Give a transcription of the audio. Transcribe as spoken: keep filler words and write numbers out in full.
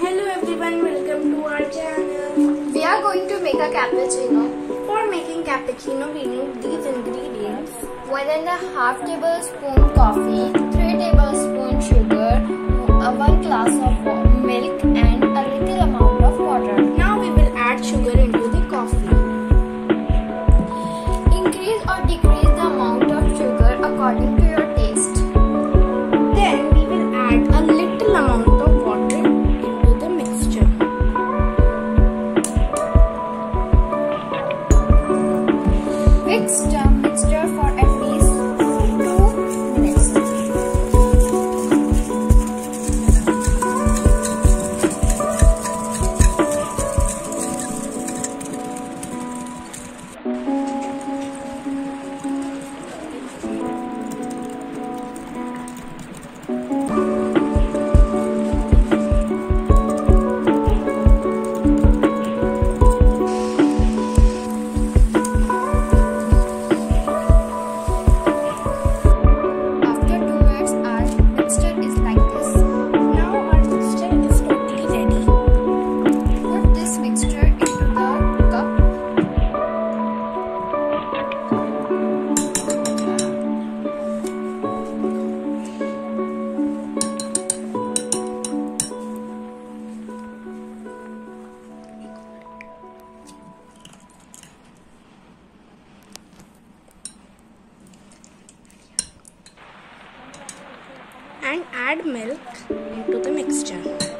Hello everyone, welcome to our channel. We are going to make a cappuccino. For making cappuccino, we need these ingredients: one and a half tablespoon coffee, three tablespoon sugar, one glass of milk, and a little amount of water. Now we will add sugar into the coffee. Increase or decrease the amount of sugar according to your taste. Then we will add a little amount of water into the mixture. Mix the mixture for at least two minutes. And add milk into the mixture.